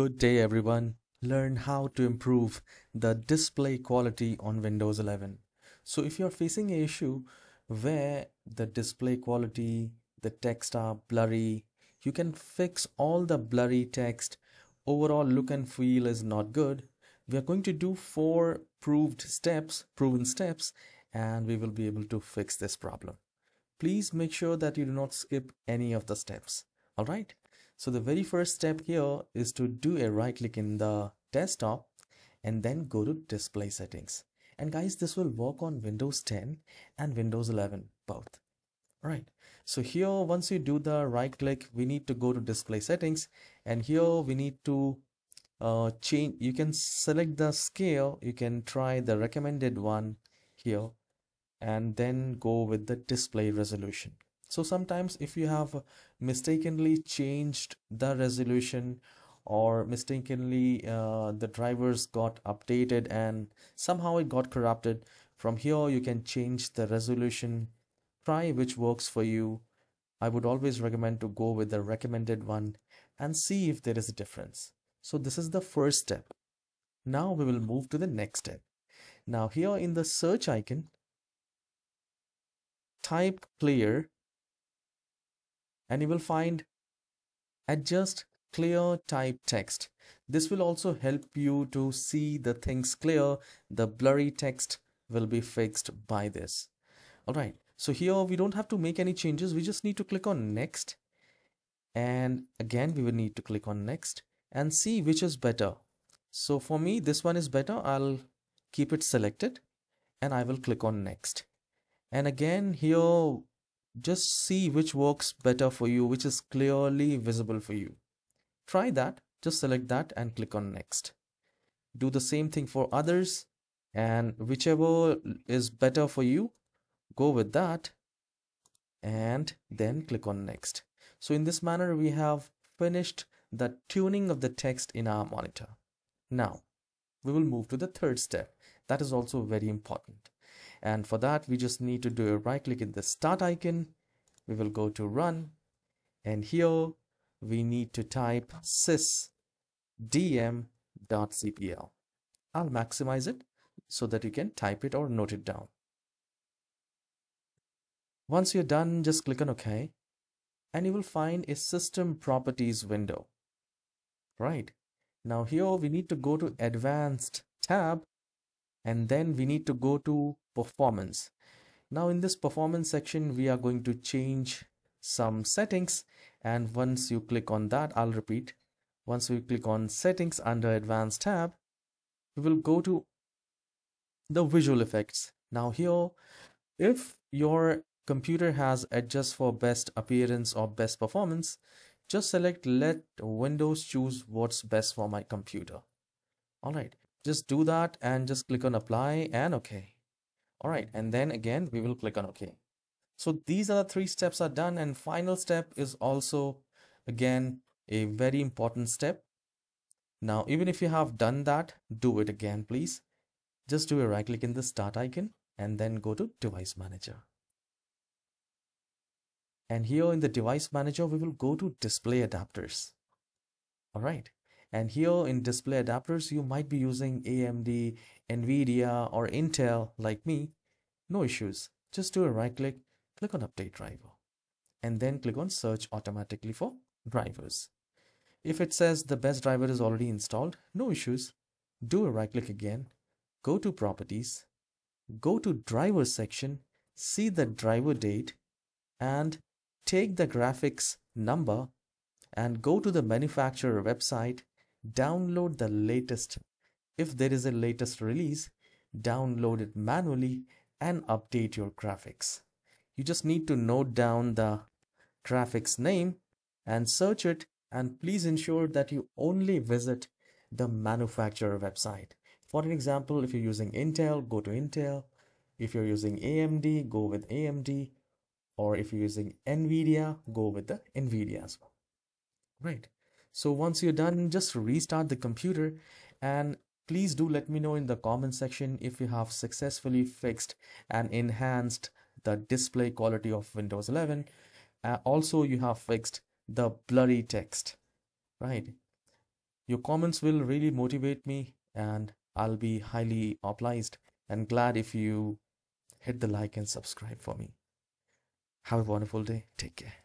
Good day everyone. Learn how to improve the display quality on Windows 11. So if you're facing an issue where the display quality, the text are blurry, you can fix all the blurry text. Overall look and feel is not good. We are going to do 4 proven steps and we will be able to fix this problem. Please make sure that you do not skip any of the steps. All right. So the very first step here is to do a right click in the desktop and then go to display settings. And guys, this will work on Windows 10 and Windows 11 both. Right. So here, once you do the right click, we need to go to display settings, and here we need to change. You can select the scale. You can try the recommended one here and then go with the display resolution. So sometimes if you have mistakenly changed the resolution or mistakenly the drivers got updated and somehow it got corrupted, from here you can change the resolution. Try which works for you. I would always recommend to go with the recommended one and see if there is a difference. So this is the first step. Now we will move to the next step. Now here in the search icon, type clear. And you will find adjust clear type text. This will also help you to see the things clear. The blurry text will be fixed by this. All right. So here we don't have to make any changes. We just need to click on next. And again, we will need to click on next and see which is better. So for me, this one is better. I'll keep it selected and I will click on next. And again here, just see which works better for you, which is clearly visible for you. Try that, just select that and click on next. Do the same thing for others, and whichever is better for you, go with that and then click on next. So in this manner, we have finished the tuning of the text in our monitor. Now we will move to the third step. That is also very important. And for that, we just need to do a right click in the start icon. We will go to run. And here we need to type sysdm.cpl. I'll maximize it so that you can type it or note it down. Once you're done, just click on OK. And you will find a system properties window. Right. Now here we need to go to advanced tab. And then we need to go to performance. Now in this performance section, we are going to change some settings. And once you click on that, I'll repeat. Once we click on settings under advanced tab, we will go to the visual effects. Now here, if your computer has adjust for best appearance or best performance, just select let Windows choose what's best for my computer. All right. Just do that and just click on apply and OK. All right. And then again, we will click on OK. So these are the 3 steps are done. And final step is also, again, a very important step. Now, even if you have done that, do it again, please. Just do a right click in the start icon and then go to device manager. And here in the device manager, we will go to display adapters. All right. And here in display adapters, you might be using AMD, NVIDIA or Intel like me. No issues. Just do a right click, click on update driver and then click on search automatically for drivers. If it says the best driver is already installed, no issues. Do a right click again, go to properties, go to driver section, see the driver date and take the graphics number and go to the manufacturer website. Download the latest. If there is a latest release, download it manually and update your graphics. You just need to note down the graphics name and search it, and please ensure that you only visit the manufacturer website. For an example, if you're using Intel, go to Intel. If you're using AMD, go with AMD, or if you're using NVIDIA, go with the NVIDIA as well. Right. So once you're done, just restart the computer, and please do let me know in the comment section if you have successfully fixed and enhanced the display quality of Windows 11. Also, you have fixed the blurry text, right? Your comments will really motivate me, and I'll be highly obliged and glad if you hit the like and subscribe for me. Have a wonderful day. Take care.